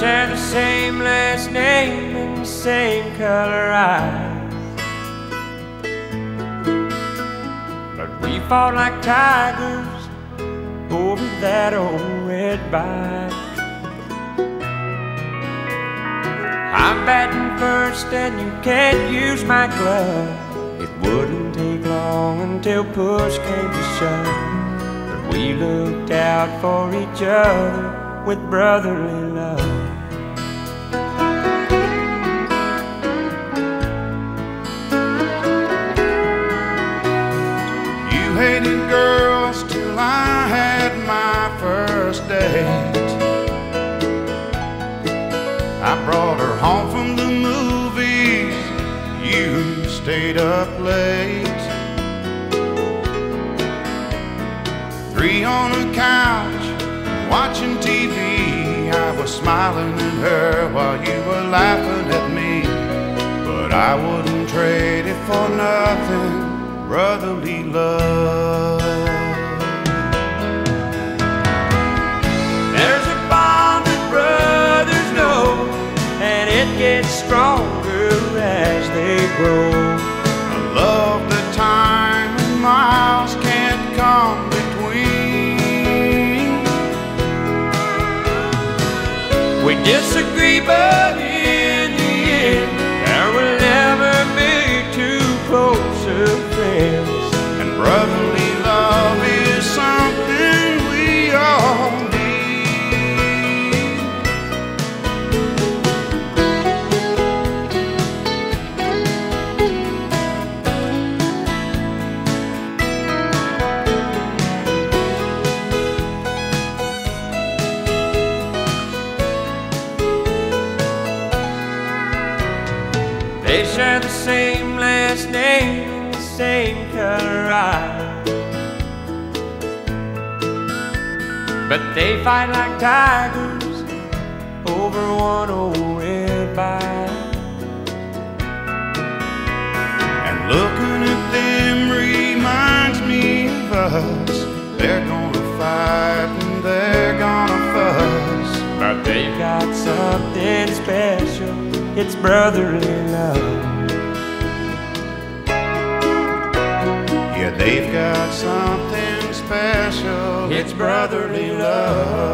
share the same last name and the same color eyes, but we fought like tigers over that old red bike. I'm batting first and you can't use my glove. It wouldn't take long until push came to shove, but we looked out for each other with brotherly love. You hated girls till I had my first date. I brought her home from the movies, you stayed up late. 3 on a couch watching TV, I was smiling at her while you were laughing at me, but I wouldn't trade it for nothing, brotherly love. There's a bond that brothers know, and it gets stronger as they grow. A love that time and miles can't come between. We disagree, but in the end, there will never be too close of friends. And brotherly love is something we all share the same last name and the same color eyes, but they fight like tigers over one old red bike. And looking at them reminds me of us. They're gonna fight and they're gonna fuss, but they've got something special. It's brotherly love. Yeah, they've got something special. It's brotherly love.